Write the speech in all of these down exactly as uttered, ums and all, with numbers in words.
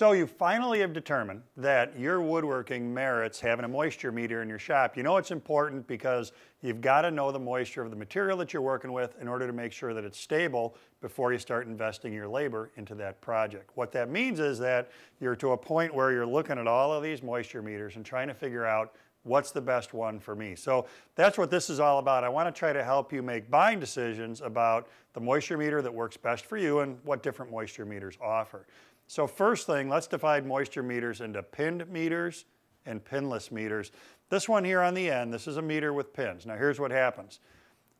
So you finally have determined that your woodworking merits having a moisture meter in your shop. You know it's important because you've got to know the moisture of the material that you're working with in order to make sure that it's stable before you start investing your labor into that project. What that means is that you're to a point where you're looking at all of these moisture meters and trying to figure out what's the best one for me. So that's what this is all about. I want to try to help you make buying decisions about the moisture meter that works best for you and what different moisture meters offer. So first thing, let's divide moisture meters into pinned meters and pinless meters. This one here on the end, this is a meter with pins. Now here's what happens.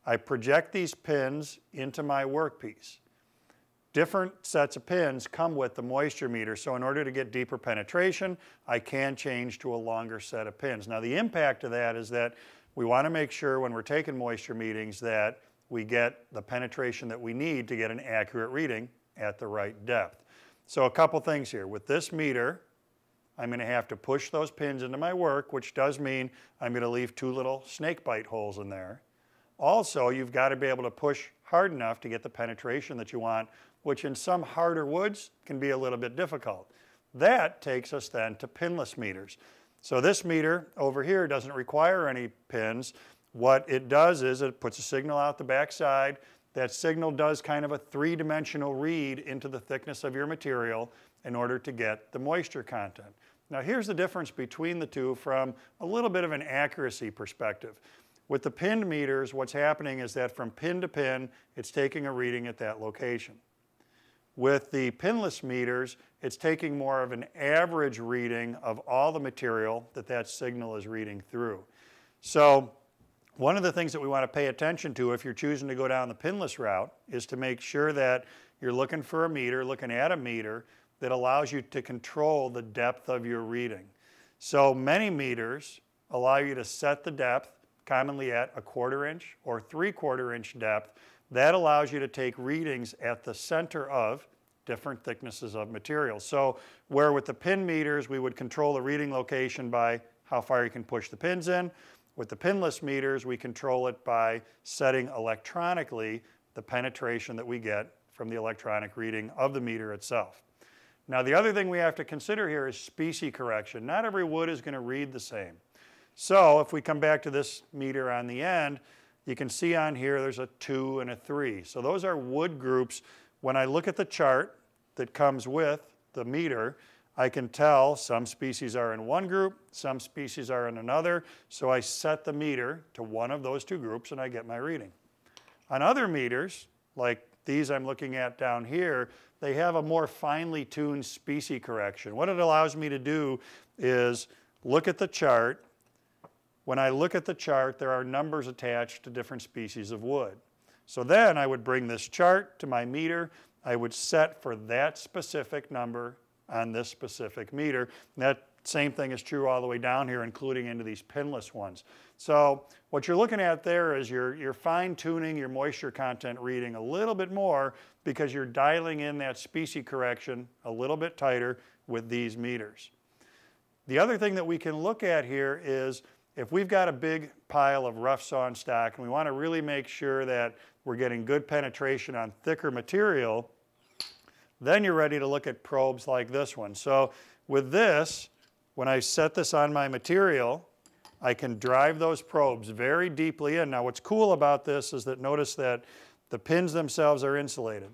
I project these pins into my workpiece. Different sets of pins come with the moisture meter, so in order to get deeper penetration, I can change to a longer set of pins. Now the impact of that is that we want to make sure when we're taking moisture readings that we get the penetration that we need to get an accurate reading at the right depth. So a couple things here. With this meter, I'm going to have to push those pins into my work, which does mean I'm going to leave two little snakebite holes in there. Also, you've got to be able to push hard enough to get the penetration that you want, which in some harder woods can be a little bit difficult. That takes us then to pinless meters. So this meter over here doesn't require any pins. What it does is it puts a signal out the backside. That signal does kind of a three-dimensional read into the thickness of your material in order to get the moisture content. Now here's the difference between the two from a little bit of an accuracy perspective. With the pinned meters, what's happening is that from pin to pin, it's taking a reading at that location. With the pinless meters, it's taking more of an average reading of all the material that that signal is reading through. So one of the things that we want to pay attention to if you're choosing to go down the pinless route is to make sure that you're looking for a meter, looking at a meter that allows you to control the depth of your reading. So many meters allow you to set the depth, commonly at a quarter inch or three quarter inch depth. That allows you to take readings at the center of different thicknesses of material. So where with the pin meters, we would control the reading location by how far you can push the pins in, with the pinless meters, we control it by setting electronically the penetration that we get from the electronic reading of the meter itself. Now the other thing we have to consider here is species correction. Not every wood is going to read the same. So if we come back to this meter on the end, you can see on here there's a two and a three. So those are wood groups. When I look at the chart that comes with the meter, I can tell some species are in one group, some species are in another. So I set the meter to one of those two groups and I get my reading. On other meters, like these I'm looking at down here, they have a more finely tuned species correction. What it allows me to do is look at the chart. When I look at the chart, there are numbers attached to different species of wood. So then I would bring this chart to my meter. I would set for that specific number on this specific meter. And that same thing is true all the way down here, including into these pinless ones. So what you're looking at there is you're, you're fine-tuning your moisture content reading a little bit more because you're dialing in that species correction a little bit tighter with these meters. The other thing that we can look at here is if we've got a big pile of rough sawn stock and we want to really make sure that we're getting good penetration on thicker material, then you're ready to look at probes like this one. So with this, when I set this on my material, I can drive those probes very deeply in. Now what's cool about this is that notice that the pins themselves are insulated.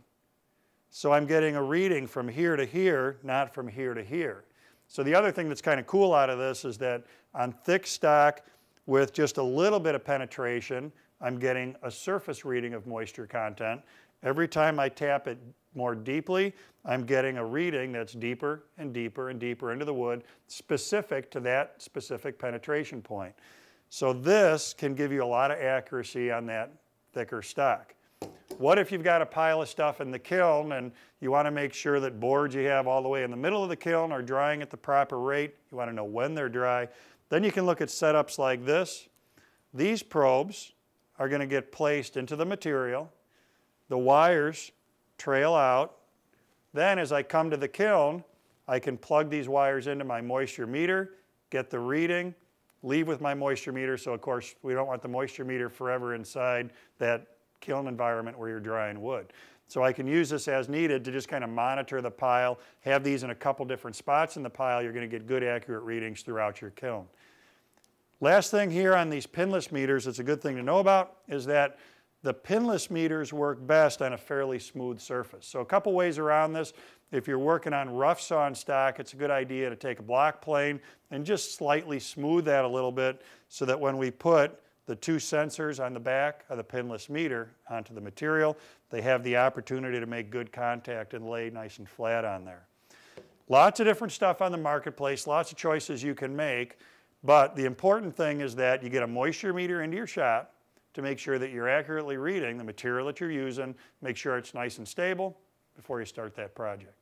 So I'm getting a reading from here to here, not from here to here. So the other thing that's kind of cool out of this is that on thick stock with just a little bit of penetration, I'm getting a surface reading of moisture content. Every time I tap it more deeply, I'm getting a reading that's deeper and deeper and deeper into the wood, specific to that specific penetration point. So this can give you a lot of accuracy on that thicker stock. What if you've got a pile of stuff in the kiln and you want to make sure that boards you have all the way in the middle of the kiln are drying at the proper rate? You want to know when they're dry. Then you can look at setups like this. These probes are going to get placed into the material. The wires trail out. Then as I come to the kiln, I can plug these wires into my moisture meter, get the reading, leave with my moisture meter. So of course, we don't want the moisture meter forever inside that kiln environment where you're drying wood. So I can use this as needed to just kind of monitor the pile, have these in a couple different spots in the pile. You're going to get good accurate readings throughout your kiln. Last thing here on these pinless meters that's a good thing to know about is that the pinless meters work best on a fairly smooth surface. So a couple ways around this. If you're working on rough sawn stock, it's a good idea to take a block plane and just slightly smooth that a little bit so that when we put the two sensors on the back of the pinless meter onto the material, they have the opportunity to make good contact and lay nice and flat on there. Lots of different stuff on the marketplace, lots of choices you can make, but the important thing is that you get a moisture meter into your shop to make sure that you're accurately reading the material that you're using, make sure it's nice and stable before you start that project.